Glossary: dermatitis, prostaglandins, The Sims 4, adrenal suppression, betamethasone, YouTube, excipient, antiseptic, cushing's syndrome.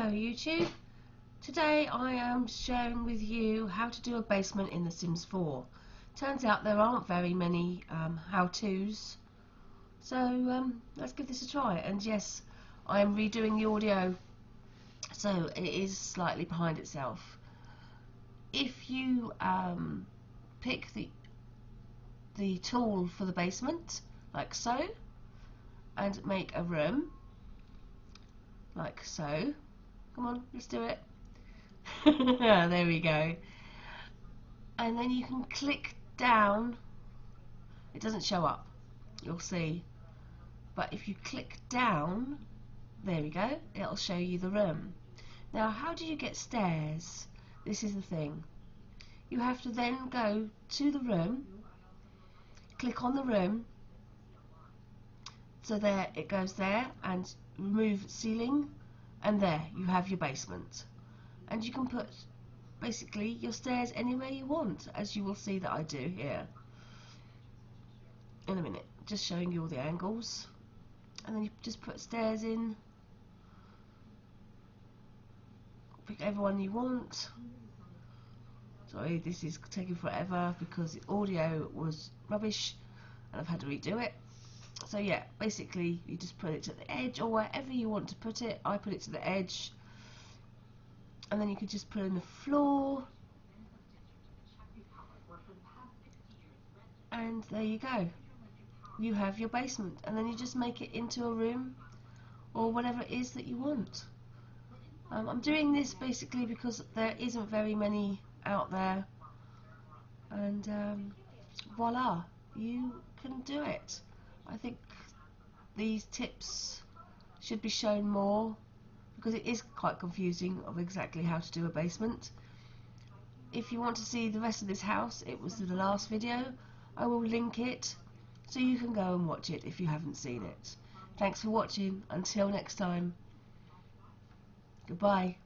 Hello YouTube, today I am sharing with you how to do a basement in The Sims 4. Turns out there aren't very many how-tos, so let's give this a try. And yes, I am redoing the audio, so it is slightly behind itself. If you pick the tool for the basement, like so, and make a room, like so. Come on, let's do it. There we go. And then you can click down. It doesn't show up, you'll see. But if you click down, there we go, it'll show you the room. Now, how do you get stairs? This is the thing. You have to then go to the room, click on the room. So there, it goes there, and remove ceiling, and there you have your basement. And you can put basically your stairs anywhere you want, as you will see that I do here in a minute, just showing you all the angles. And then you just put stairs in, pick everyone you want. Sorry, this is taking forever because the audio was rubbish and I've had to redo it. So yeah, basically you just put it to the edge or wherever you want to put it. I put it to the edge, and then you can just put in the floor, and there you go. You have your basement, and then you just make it into a room or whatever it is that you want. I'm doing this basically because there isn't very many out there, and voila, you can do it. I think these tips should be shown more because it is quite confusing of exactly how to do a basement. If you want to see the rest of this house, it was in the last video. I will link it so you can go and watch it if you haven't seen it. Thanks for watching. Until next time. Goodbye.